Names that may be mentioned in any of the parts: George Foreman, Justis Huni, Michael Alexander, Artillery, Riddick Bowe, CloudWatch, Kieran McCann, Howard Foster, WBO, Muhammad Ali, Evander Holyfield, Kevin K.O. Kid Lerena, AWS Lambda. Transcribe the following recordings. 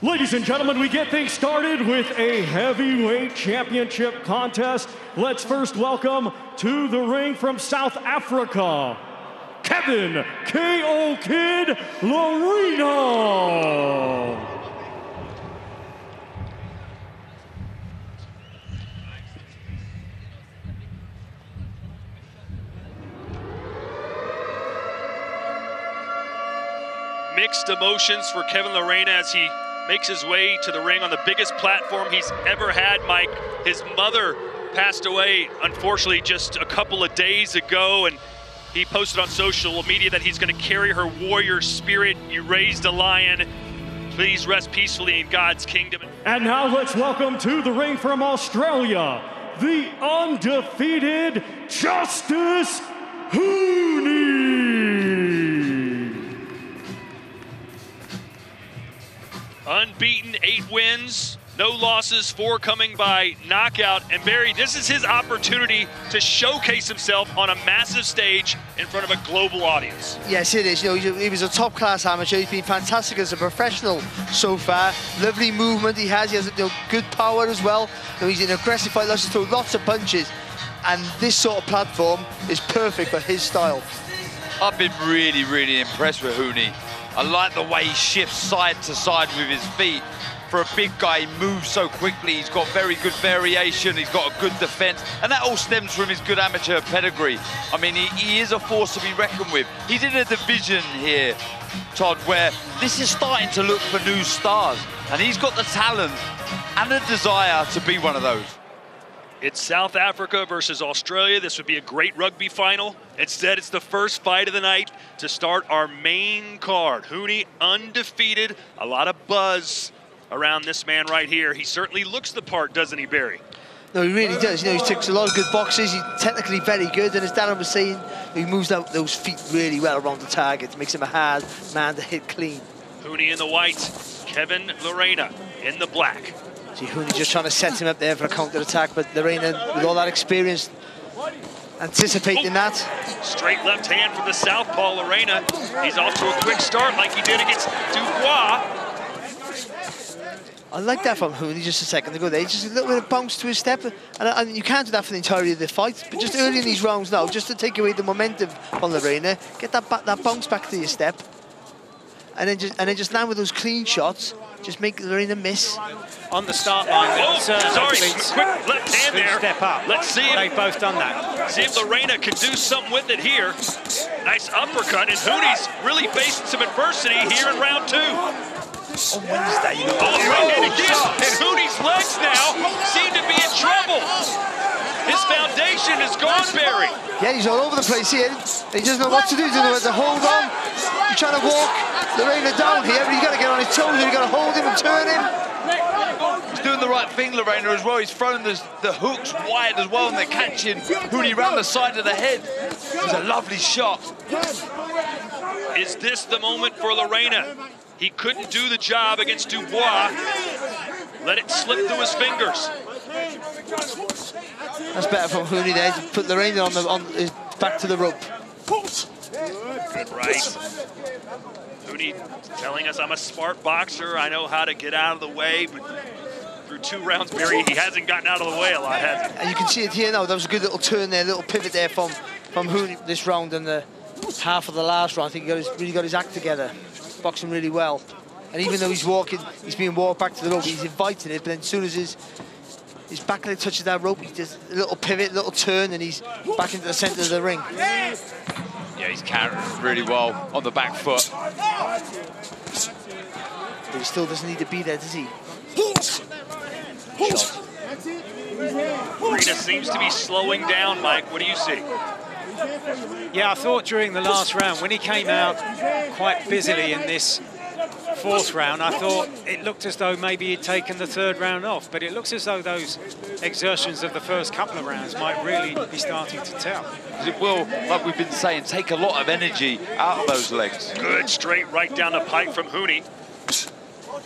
Ladies and gentlemen, we get things started with a heavyweight championship contest. Let's first welcome to the ring from South Africa, Kevin K.O. Kid Lerena. Mixed emotions for Kevin Lerena as he makes his way to the ring on the biggest platform he's ever had, Mike. His mother passed away, unfortunately, just a couple of days ago, and he posted on social media that he's gonna carry her warrior spirit. You raised a lion. Please rest peacefully in God's kingdom. And now let's welcome to the ring from Australia, the undefeated Justis Huni. Unbeaten, 8 wins, no losses, 4 coming by knockout. And Barry, this is his opportunity to showcase himself on a massive stage in front of a global audience. Yes, it is. You know, he was a top-class amateur. He's been fantastic as a professional so far. Lovely movement he has. He has, you know, good power as well. You know, he's an aggressive fighter, loves to throw lots of punches. And this sort of platform is perfect for his style. I've been really, really impressed with Huni. I like the way he shifts side to side with his feet. For a big guy, he moves so quickly. He's got very good variation. He's got a good defense. And that all stems from his good amateur pedigree. I mean, he is a force to be reckoned with. He's in a division here, Todd, where this is starting to look for new stars. And he's got the talent and the desire to be one of those. It's South Africa versus Australia. This would be a great rugby final. Instead, it's the first fight of the night to start our main card. Huni undefeated. A lot of buzz around this man right here. He certainly looks the part, doesn't he, Barry? No, he really does. You know, he takes a lot of good boxes. He's technically very good. And as Darren was saying, he moves out those feet really well around the target. Makes him a hard man to hit clean. Huni in the white, Kevin Lerena in the black. See, Huni just trying to set him up there for a counter-attack, but Lerena, with all that experience, anticipating that. Straight left hand from the southpaw, Lerena. He's off to a quick start like he did against Dubois. I like that from Huni just a second ago there. Just a little bit of bounce to his step, and you can't do that for the entirety of the fight, but just early in these rounds now, just to take away the momentum from Lerena, get that bounce back to your step, and then just land with those clean shots. Just make Lerena miss. On the start line. Oh, sorry, quick left hand there. Step up. Let's see if they've both done that. See if Lerena can do something with it here. Nice uppercut, and Huni's really facing some adversity here in round 2. On Wednesday, you know. Oh, right-handed kick, and Huni's legs now seem to be in trouble. His foundation is gone, Barry. Yeah, he's all over the place here. He doesn't know what to do. He doesn't know whether to hold on. He's trying to walk Lerena down here, but he's got to get on his toes. He's got to hold him and turn him. He's doing the right thing, Lerena, as well. He's throwing the hooks wide as well, and they're catching Huni around the side of the head. It's a lovely shot. Is this the moment for Lerena? He couldn't do the job against Dubois. Let it slip through his fingers. That's better from Huni there. Just put Lerena on his back to the rope. Good right. Huni telling us, I'm a smart boxer. I know how to get out of the way. But through 2 rounds, Barry, he hasn't gotten out of the way a lot, has he? And you can see it here now. That was a good little turn there, little pivot there from Huni this round and the half of the last round. I think he really got his act together. Boxing really well. And even though he's walking, he's being walked back to the rope. He's inviting it, but then as soon as his back leg touches that rope, he does a little pivot, little turn, and he's back into the center of the ring. Yeah, he's carrying really well on the back foot. But he still doesn't need to be there, does he? Lerena seems to be slowing down, Mike. What do you see? Yeah, I thought during the last round, when he came out quite busily in this 4th round, I thought it looked as though maybe he'd taken the 3rd round off, but it looks as though those exertions of the first couple of rounds might really be starting to tell. It will, like we've been saying, take a lot of energy out of those legs. Good straight right down the pipe from Huni.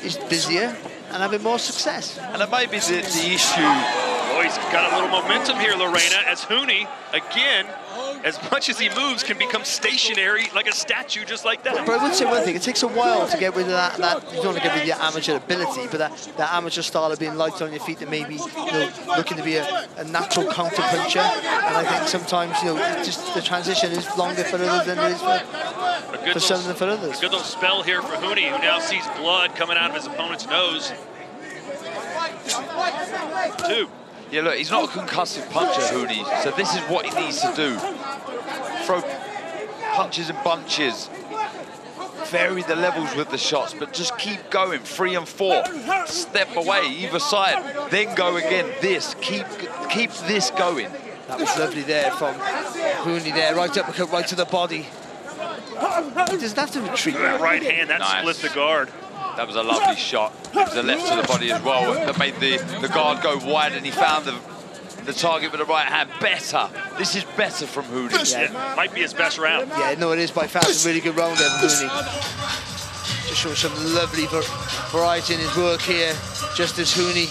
He's busier and having more success. And it may be the issue She's got a little momentum here, Lerena, as Huni, again, as much as he moves, can become stationary like a statue just like that. But I would say one thing, it takes a while to get rid of that you don't want to get rid of your amateur ability, but that amateur style of being light on your feet and maybe, you know, looking to be a natural counterpuncher. And I think sometimes, you know, it just the transition is longer for others than it is for some than for others. A good little spell here for Huni, who now sees blood coming out of his opponent's nose. Two. Yeah, look, he's not a concussive puncher, Huni, so this is what he needs to do. Throw punches and bunches. Vary the levels with the shots, but just keep going, 3 and 4. Step away, either side, then go again. This, keep this going. That was lovely there from Huni there, right uppercut, right to the body. He doesn't have to retreat. That right hand, that split the guard. That was a lovely shot. It was a left to the body as well that made the guard go wide, and he found the target with the right hand better. This is better from Huni. Yeah. Might be his best round. Yeah, no, it is by far. A really good round there from Huni. Just showing some lovely variety in his work here. Justis Huni,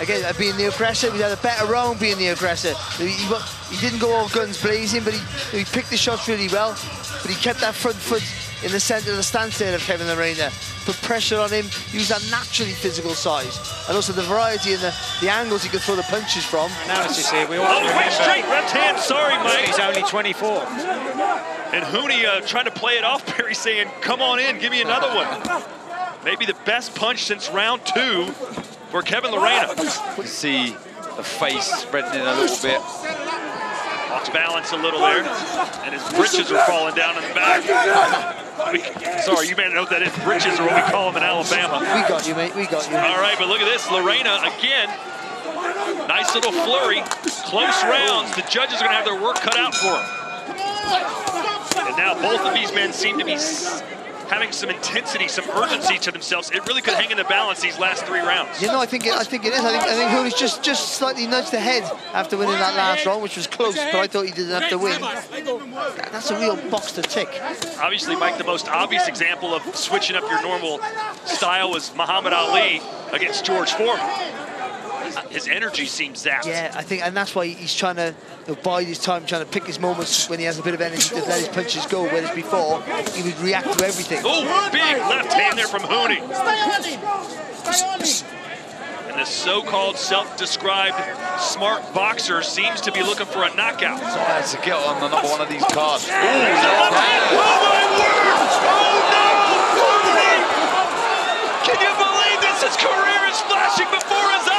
again, being the aggressor. He had a better round being the aggressor. He didn't go all guns blazing, but he picked the shots really well. But he kept that front foot in the center of the stance there of Kevin Lerena. Put pressure on him, use that naturally physical size. And also the variety and the angles he could throw the punches from. Now as you see, we all remember. Straight left hand, sorry mate. He's only 24. And Huni trying to play it off, Perry, saying, come on in, give me another one. Maybe the best punch since round 2 for Kevin Lerena. You see the face spreading in a little bit. Lost balance a little there. And his britches are falling down in the back. Sorry, you better know that his britches are what we call them in Alabama. We got you, mate. We got you. All right, but look at this. Lerena, again, nice little flurry. Close rounds. The judges are going to have their work cut out for them. And now both of these men seem to be having some intensity, some urgency to themselves. It really could hang in the balance these last 3 rounds. You know, I think it is. I think Huni's just slightly nudged ahead after winning that last round, which was close, but I thought he didn't have to win. That's a real box to tick. Obviously, Mike, the most obvious example of switching up your normal style was Muhammad Ali against George Foreman. His energy seems zapped. Yeah, I think, and that's why he's trying to bide his time, trying to pick his moments when he has a bit of energy to let his punches go, whereas before, he would react to everything. Oh, big left hand there from Huni. And the so-called self-described smart boxer seems to be looking for a knockout. So that's to get on the #1 of these cards. Ooh, oh my word! Oh no! Can you believe this? His career is flashing before his eyes!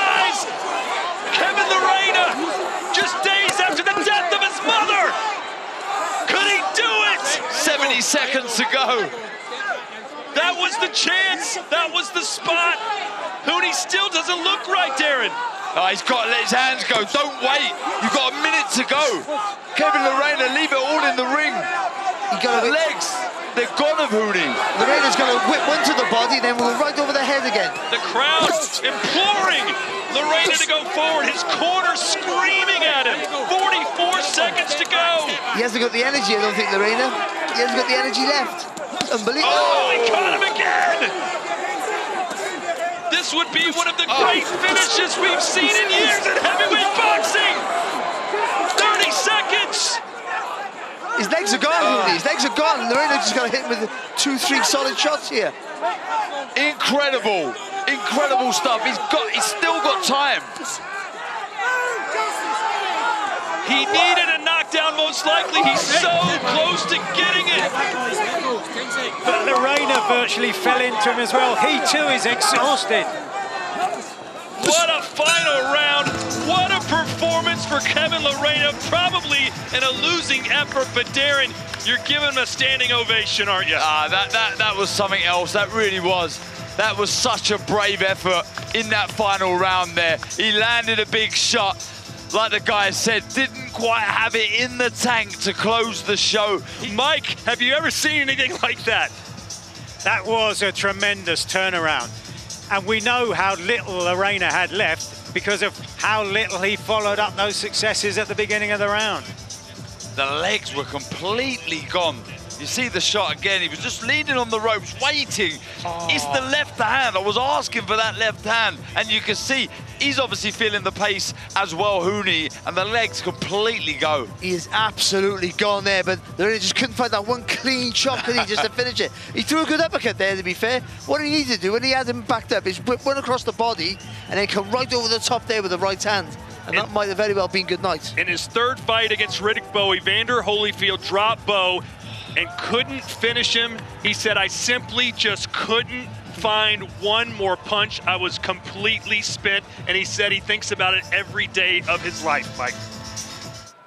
Kevin Lerena, just days after the death of his mother. Could he do it? 70 seconds to go. That was the chance. That was the spot. Huni still doesn't look right, Darren. Oh, he's got to let his hands go. Don't wait. You've got a minute to go. Kevin Lerena, leave it all in the ring. The legs, they're gone of Huni. Lorena's going to whip one to the body, then we'll right over the head again. The crowd imploring Lerena to go forward, his corner screaming at him. 44 seconds to go. He hasn't got the energy, I don't think, Lerena. He hasn't got the energy left. Unbelievable. Oh, he caught him again. This would be one of the great finishes we've seen in years in heavyweight boxing. 30 seconds. His legs are gone, Huni. His legs are gone. Lorena's just got to hit him with 2-3 solid shots here. Incredible. Incredible stuff. He's still got time. He needed a knockdown, most likely. He's so close to getting it. But Lerena virtually fell into him as well. He too is exhausted. What a final round. What a performance for Kevin Lerena. Probably in a losing effort, but Darren, you're giving him a standing ovation, aren't you? That was something else. That really was. That was such a brave effort in that final round there. He landed a big shot, like the guy said, didn't quite have it in the tank to close the show. Mike, have you ever seen anything like that? That was a tremendous turnaround. And we know how little Lerena had left because of how little he followed up those successes at the beginning of the round. The legs were completely gone. You see the shot again. He was just leaning on the ropes, waiting. Oh. It's the left hand. I was asking for that left hand. And you can see he's obviously feeling the pace as well, Huni, and the legs completely go. He is absolutely gone there, but they just couldn't find that one clean shot, could he, just to finish it. He threw a good uppercut there, to be fair. What he needed to do when he had him backed up is whip one across the body and then come right over the top there with the right hand. And that might have very well been good night. In his third fight against Riddick Bowe, Evander Holyfield dropped Bowe and couldn't finish him. He said, I simply just couldn't find one more punch. I was completely spent. And he said he thinks about it every day of his life, Mike.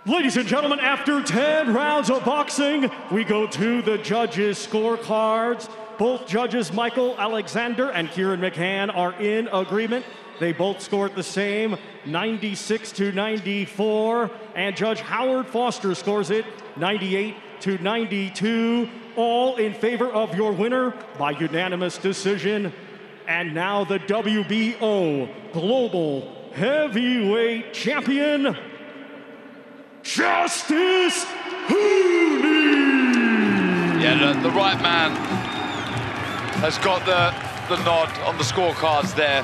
Ladies and gentlemen, after 10 rounds of boxing, we go to the judges' scorecards. Both judges, Michael Alexander and Kieran McCann, are in agreement. They both scored the same, 96-94, and Judge Howard Foster scores it 98-92, all in favor of your winner by unanimous decision. And now the WBO Global Heavyweight Champion, Justis Huni! Yeah, the right man has got the nod on the scorecards there.